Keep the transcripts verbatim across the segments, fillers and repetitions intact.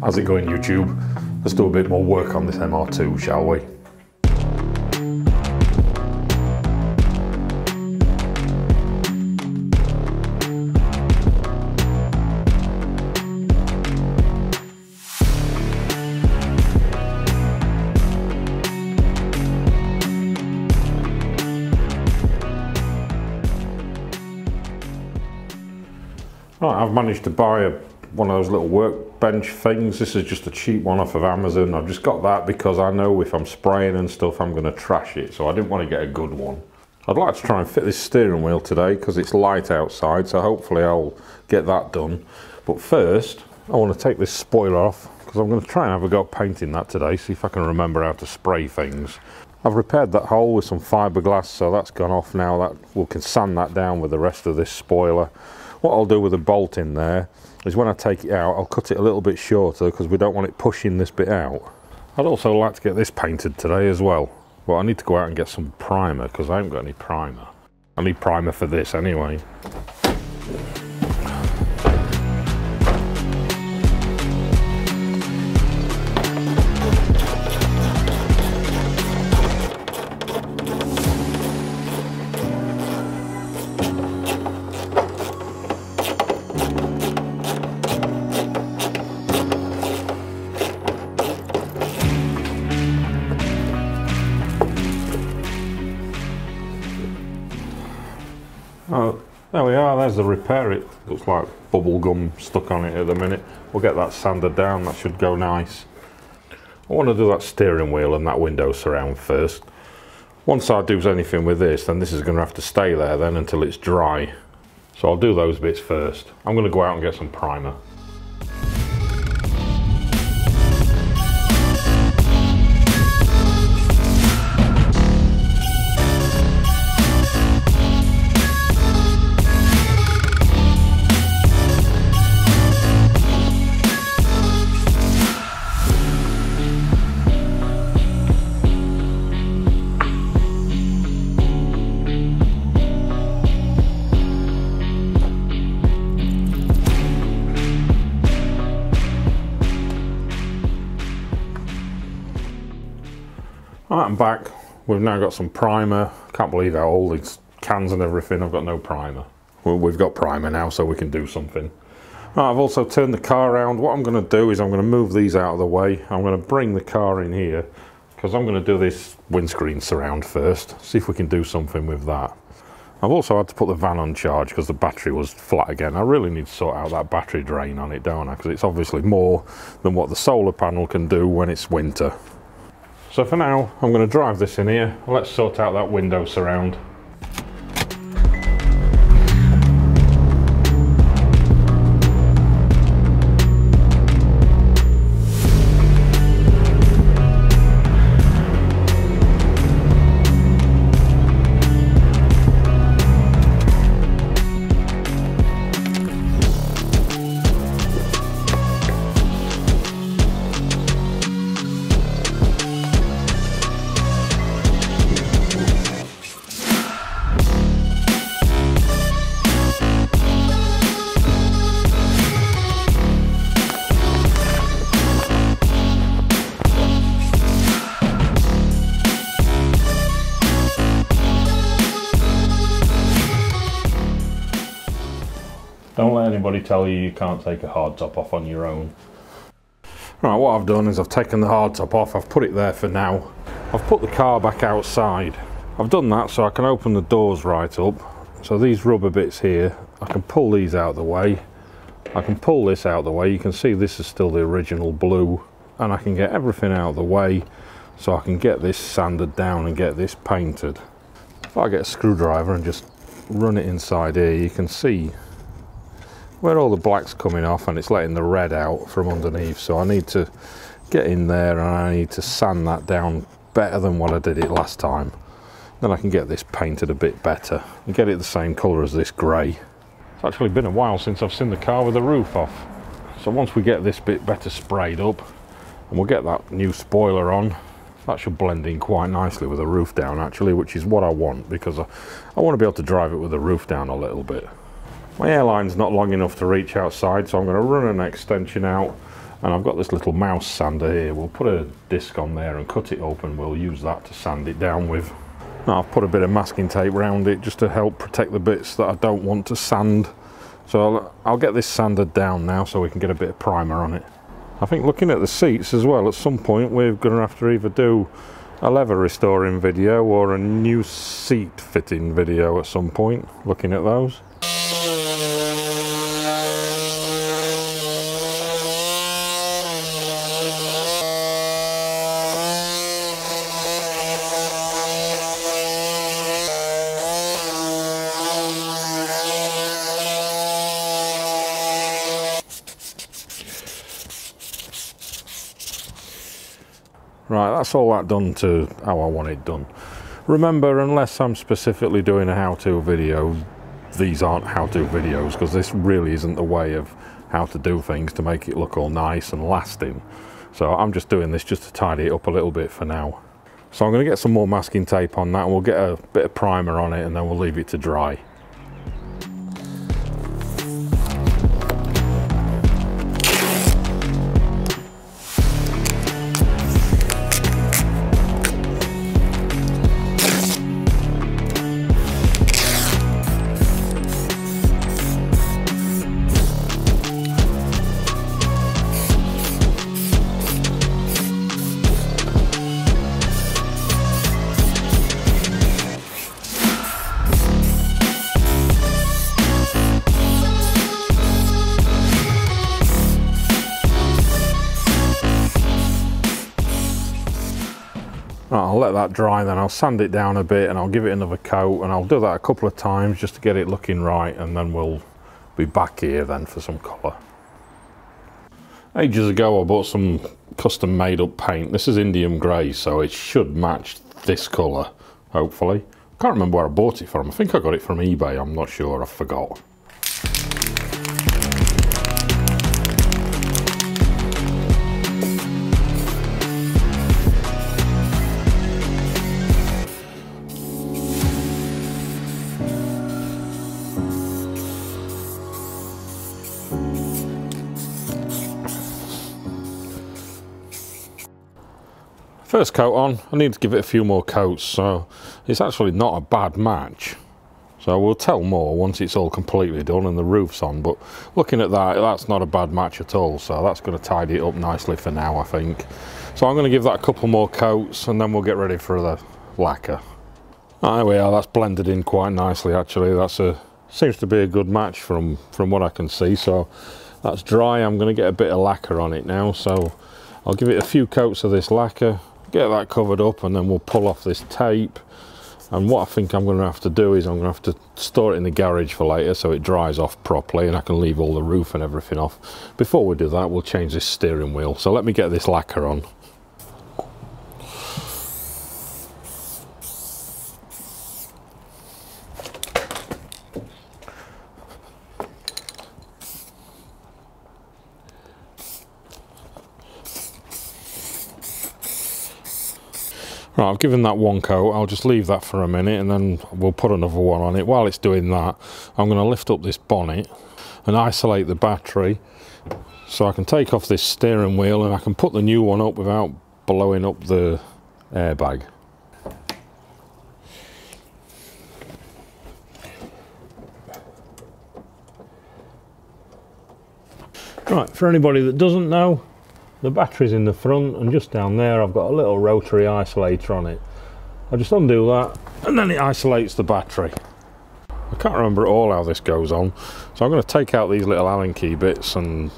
How's it going, YouTube? Let's do a bit more work on this M R two, shall we? Right, I've managed to buy a, one of those little workbench things. This is just a cheap one off of Amazon. I've just got that because I know if I'm spraying and stuff I'm going to trash it, so I didn't want to get a good one. I'd like to try and fit this steering wheel today because it's light outside, so hopefully I'll get that done. But first I want to take this spoiler off because I'm going to try and have a go at painting that today, see if I can remember how to spray things. I've repaired that hole with some fiberglass, so that's gone off now. That we can sand that down with the rest of this spoiler. What I'll do with the bolt in there is when I take it out, I'll cut it a little bit shorter because we don't want it pushing this bit out. I'd also like to get this painted today as well, but I need to go out and get some primer because I haven't got any primer. I need primer for this anyway. Oh, there we are, there's the repair. It looks like bubble gum stuck on it at the minute. We'll get that sanded down, that should go nice. I want to do that steering wheel and that window surround first. Once I do anything with this, then this is going to have to stay there then until it's dry. So I'll do those bits first. I'm going to go out and get some primer. Right, I'm back. We've now got some primer. Can't believe how all these cans and everything, I've got no primer. Well, we've got primer now, so we can do something. Right, I've also turned the car around. What I'm going to do is I'm going to move these out of the way. I'm going to bring the car in here because I'm going to do this windscreen surround first. See if we can do something with that. I've also had to put the van on charge because the battery was flat again. I really need to sort out that battery drain on it, don't I? Because it's obviously more than what the solar panel can do when it's winter. So for now, I'm going to drive this in here. Let's sort out that window surround. Don't let anybody tell you you can't take a hard top off on your own. Right, what I've done is I've taken the hard top off, I've put it there for now. I've put the car back outside. I've done that so I can open the doors right up. So these rubber bits here, I can pull these out of the way. I can pull this out of the way. You can see this is still the original blue. And I can get everything out of the way so I can get this sanded down and get this painted. If I get a screwdriver and just run it inside here, you can see where all the black's coming off and it's letting the red out from underneath. So I need to get in there and I need to sand that down better than what I did it last time. Then I can get this painted a bit better and get it the same colour as this grey. It's actually been a while since I've seen the car with the roof off. So once we get this bit better sprayed up and we'll get that new spoiler on, that should blend in quite nicely with the roof down actually, which is what I want because I, I want to be able to drive it with the roof down a little bit. My airline's not long enough to reach outside, so I'm going to run an extension out And I've got this little mouse sander here. We'll put a disc on there and cut it open. We'll use that to sand it down with. Now I've put a bit of masking tape around it just to help protect the bits that I don't want to sand. So I'll, I'll get this sanded down now so we can get a bit of primer on it. I think looking at the seats as well, at some point we're going to have to either do a leather restoring video or a new seat fitting video at some point, looking at those. Right, that's all that done to how I want it done. Remember, unless I'm specifically doing a how-to video, these aren't how-to videos, because this really isn't the way of how to do things to make it look all nice and lasting. So I'm just doing this just to tidy it up a little bit for now. So I'm going to get some more masking tape on that, and we'll get a bit of primer on it, and then we'll leave it to dry. I'll let that dry, then I'll sand it down a bit and I'll give it another coat, and I'll do that a couple of times just to get it looking right, and then we'll be back here then for some colour. Ages ago I bought some custom made up paint. This is indium grey, so it should match this colour, hopefully. I can't remember where I bought it from. I think I got it from eBay, I'm not sure, I forgot. First coat on, I need to give it a few more coats, so it's actually not a bad match. So we'll tell more once it's all completely done and the roof's on, but looking at that, that's not a bad match at all, so that's going to tidy it up nicely for now, I think. So I'm going to give that a couple more coats and then we'll get ready for the lacquer. There we are, that's blended in quite nicely actually. That's a seems to be a good match from, from what I can see, so that's dry. I'm going to get a bit of lacquer on it now, so I'll give it a few coats of this lacquer. Get that covered up and then we'll pull off this tape, and what I think I'm going to have to do is I'm going to have to store it in the garage for later so it dries off properly and I can leave all the roof and everything off. Before we do that, we'll change this steering wheel, so let me get this lacquer on. Right, I've given that one coat, I'll just leave that for a minute and then we'll put another one on it. While it's doing that, I'm going to lift up this bonnet and isolate the battery so I can take off this steering wheel and I can put the new one up without blowing up the airbag. Right, for anybody that doesn't know, the battery's in the front, and just down there I've got a little rotary isolator on it. I just undo that and then it isolates the battery. I can't remember at all how this goes on, so I'm going to take out these little Allen key bits and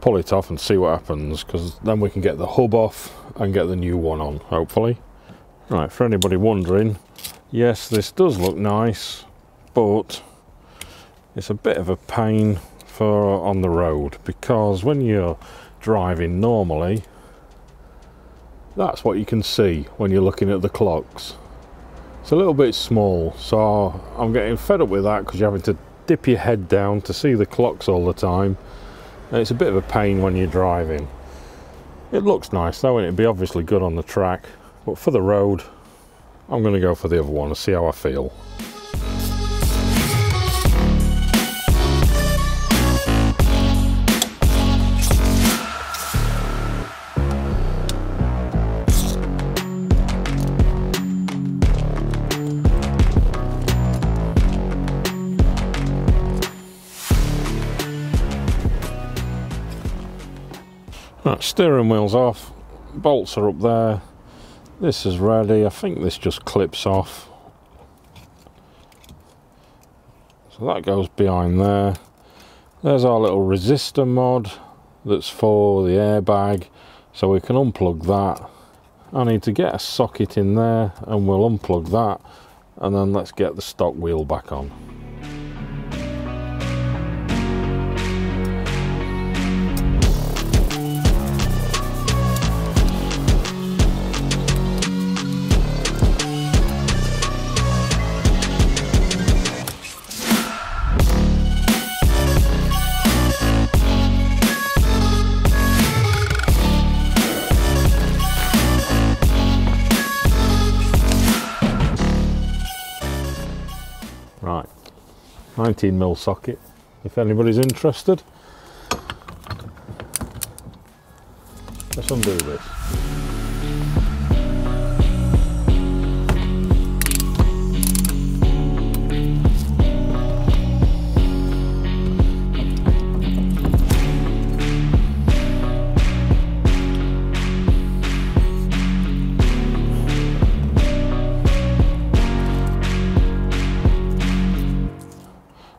pull it off and see what happens, because then we can get the hub off and get the new one on, hopefully. Right, for anybody wondering, yes, this does look nice, but it's a bit of a pain for on the road, because when you're driving normally, that's what you can see when you're looking at the clocks. It's a little bit small, so I'm getting fed up with that, because you're having to dip your head down to see the clocks all the time, and it's a bit of a pain when you're driving. It looks nice though, and it'd be obviously good on the track, but for the road I'm going to go for the other one and see how I feel. That steering wheel's off, bolts are up there, this is ready. I think this just clips off, so that goes behind there. There's our little resistor mod that's for the airbag, so we can unplug that. I need to get a socket in there and we'll unplug that, and then let's get the stock wheel back on. Right, nineteen mil socket, if anybody's interested. Let's undo this.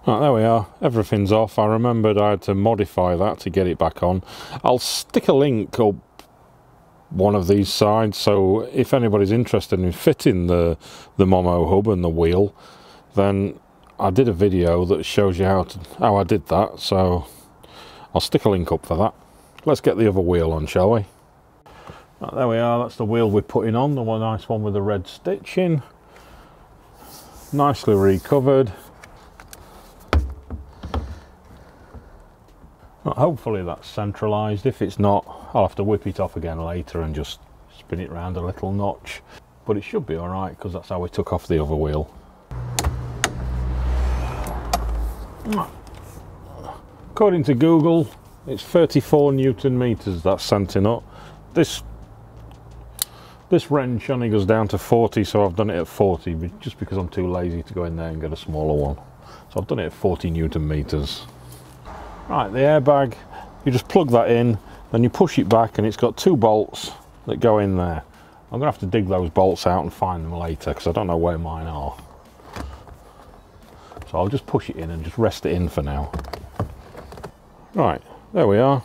Right, there we are, everything's off. I remembered I had to modify that to get it back on. I'll stick a link up one of these sides, so if anybody's interested in fitting the, the Momo hub and the wheel, then I did a video that shows you how, to, how I did that, so I'll stick a link up for that. Let's get the other wheel on, shall we? Right, there we are, that's the wheel we're putting on, the one nice one with the red stitching. Nicely recovered. Hopefully that's centralised. If it's not, I'll have to whip it off again later and just spin it round a little notch. But it should be alright, because that's how we took off the other wheel. According to Google, it's thirty-four newton meters that's scenting up. This, this wrench only goes down to forty, so I've done it at forty, but just because I'm too lazy to go in there and get a smaller one. So I've done it at forty newton meters. Right, the airbag, you just plug that in and you push it back, and it's got two bolts that go in there. I'm going to have to dig those bolts out and find them later, because I don't know where mine are. So I'll just push it in and just rest it in for now. Right, there we are.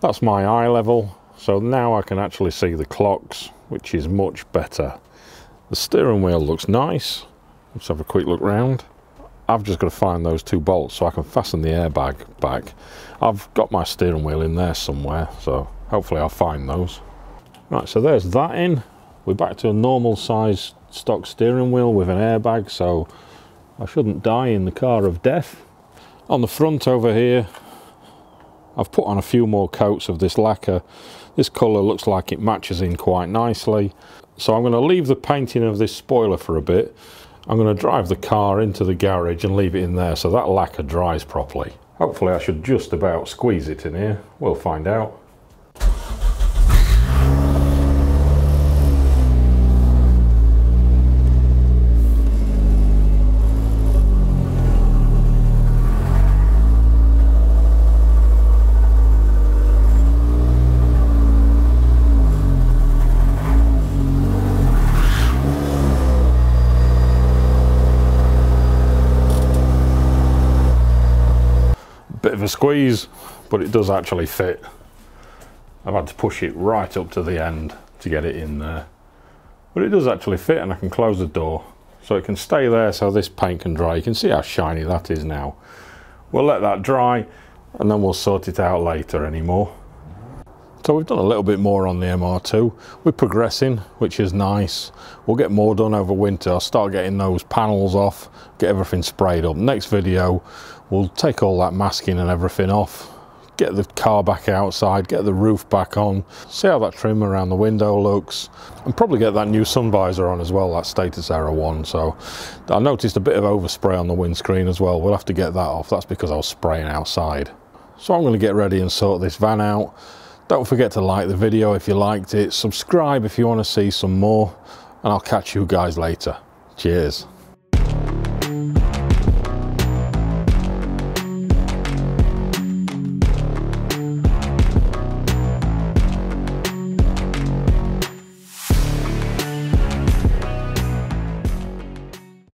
That's my eye level, so now I can actually see the clocks, which is much better. The steering wheel looks nice. Let's have a quick look round. I've just got to find those two bolts so I can fasten the airbag back. I've got my steering wheel in there somewhere, so hopefully I'll find those. Right, so there's that in. We're back to a normal size stock steering wheel with an airbag, so I shouldn't die in the car of death. On the front over here, I've put on a few more coats of this lacquer. This colour looks like it matches in quite nicely. So I'm going to leave the painting of this spoiler for a bit. I'm going to drive the car into the garage and leave it in there so that lacquer dries properly. Hopefully I should just about squeeze it in here. We'll find out. Bit of a squeeze, but it does actually fit. I've had to push it right up to the end to get it in there, but it does actually fit, and I can close the door so it can stay there so this paint can dry. You can see how shiny that is now. We'll let that dry and then we'll sort it out later anymore. So we've done a little bit more on the M R two. We're progressing, which is nice. We'll get more done over winter. I'll start getting those panels off, get everything sprayed up. Next video, we'll take all that masking and everything off, get the car back outside, get the roof back on, see how that trim around the window looks, and probably get that new sun visor on as well, that Status Aero one. So I noticed a bit of overspray on the windscreen as well. We'll have to get that off. That's because I was spraying outside. So I'm going to get ready and sort this van out. Don't forget to like the video if you liked it, subscribe if you want to see some more, and I'll catch you guys later. Cheers.